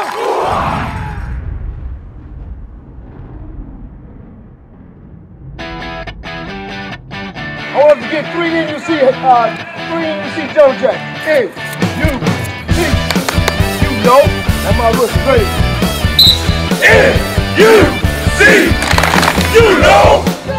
I want to get 3 in UC Joe Jack. N-U-C. You know, that's my little straight. N-U-C. You know.